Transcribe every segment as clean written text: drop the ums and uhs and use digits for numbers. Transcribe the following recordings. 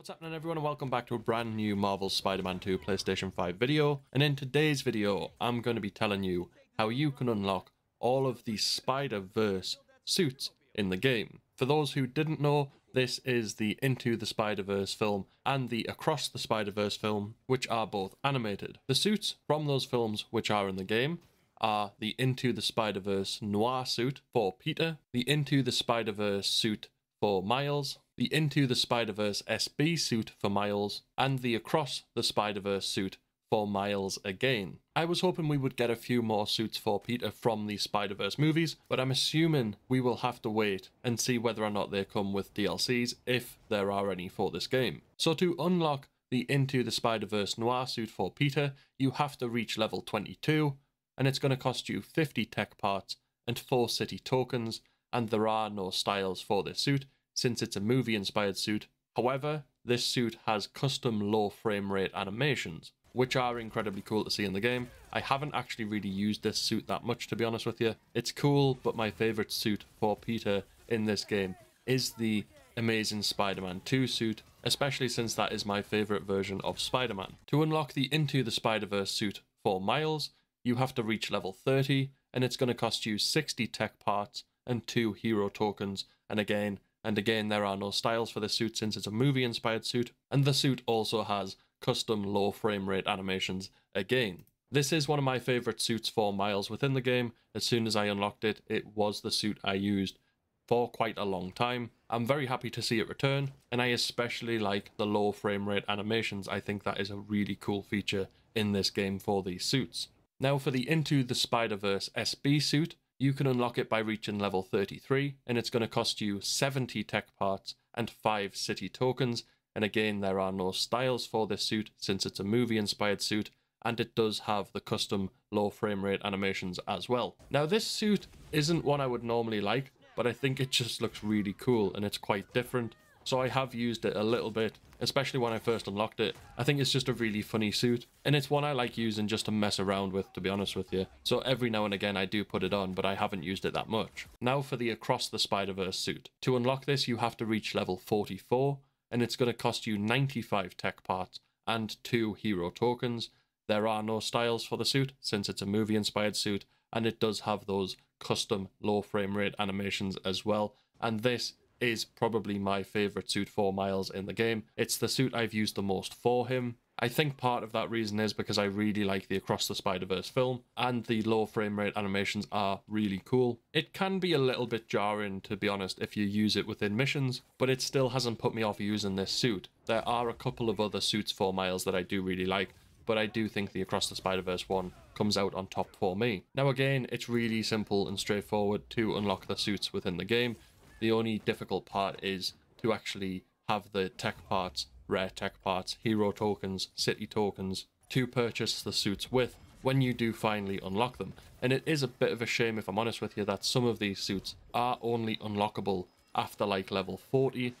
What's happening, everyone, and welcome back to a brand new Marvel's Spider-Man 2 PlayStation 5 video. And in today's video, I'm going to be telling you how you can unlock all of the Spider-Verse suits in the game. For those who didn't know, this is the Into the Spider-Verse film and the Across the Spider-Verse film, which are both animated. The suits from those films which are in the game are the Into the Spider-Verse Noir suit for Peter, the Into the Spider-Verse suit for Miles, the Into the Spider-Verse SB suit for Miles, and the Across the Spider-Verse suit for Miles again. I was hoping we would get a few more suits for Peter from the Spider-Verse movies, but I'm assuming we will have to wait and see whether or not they come with DLCs, if there are any for this game. So to unlock the Into the Spider-Verse Noir suit for Peter, you have to reach level 22, and it's going to cost you 50 tech parts and 4 city tokens, and there are no styles for this suit, since it's a movie-inspired suit. However, this suit has custom low frame rate animations, which are incredibly cool to see in the game. I haven't actually really used this suit that much, to be honest with you. It's cool, but my favourite suit for Peter in this game is the Amazing Spider-Man 2 suit, especially since that is my favourite version of Spider-Man. To unlock the Into the Spider-Verse suit for Miles, you have to reach level 30, and it's going to cost you 60 tech parts and 2 hero tokens, and again, there are no styles for this suit since it's a movie-inspired suit, and the suit also has custom low frame rate animations again. This is one of my favourite suits for Miles within the game. As soon as I unlocked it, it was the suit I used for quite a long time. I'm very happy to see it return, and I especially like the low frame rate animations. I think that is a really cool feature in this game for these suits. Now for the Into the Spider-Verse SB suit, you can unlock it by reaching level 33, and it's going to cost you 70 tech parts and 5 city tokens, and again there are no styles for this suit since it's a movie inspired suit, and it does have the custom low frame rate animations as well. Now this suit isn't one I would normally like, but I think it just looks really cool and it's quite different, so I have used it a little bit, especially when I first unlocked it. I think it's just a really funny suit, and it's one I like using just to mess around with, to be honest with you. So every now and again I do put it on, but I haven't used it that much. Now for the Across the Spider-Verse suit. To unlock this, you have to reach level 44, and it's going to cost you 95 tech parts and 2 hero tokens. There are no styles for the suit since it's a movie-inspired suit, and it does have those custom low frame rate animations as well, and this is probably my favourite suit for Miles in the game. It's the suit I've used the most for him. I think part of that reason is because I really like the Across the Spider-Verse film, and the low frame rate animations are really cool. It can be a little bit jarring, to be honest, if you use it within missions, but it still hasn't put me off using this suit. There are a couple of other suits for Miles that I do really like, but I do think the Across the Spider-Verse one comes out on top for me. Now again, it's really simple and straightforward to unlock the suits within the game. The only difficult part is to actually have the tech parts, rare tech parts, hero tokens, city tokens to purchase the suits with when you do finally unlock them. And it is a bit of a shame, if I'm honest with you, that some of these suits are only unlockable after like level 40,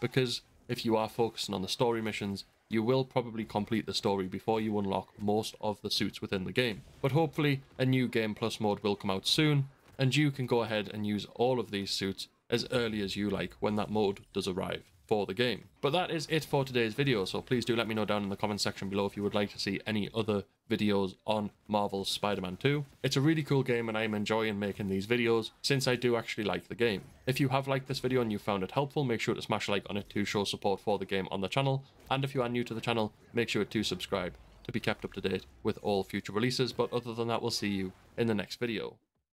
because if you are focusing on the story missions, you will probably complete the story before you unlock most of the suits within the game. But hopefully a new Game Plus mode will come out soon, and you can go ahead and use all of these suits as early as you like when that mode does arrive for the game. But that is it for today's video, so please do let me know down in the comment section below if you would like to see any other videos on Marvel's Spider-Man 2. It's a really cool game and I'm enjoying making these videos since I do actually like the game. If you have liked this video and you found it helpful, make sure to smash like on it to show support for the game on the channel, and if you are new to the channel, make sure to subscribe to be kept up to date with all future releases. But other than that, we'll see you in the next video.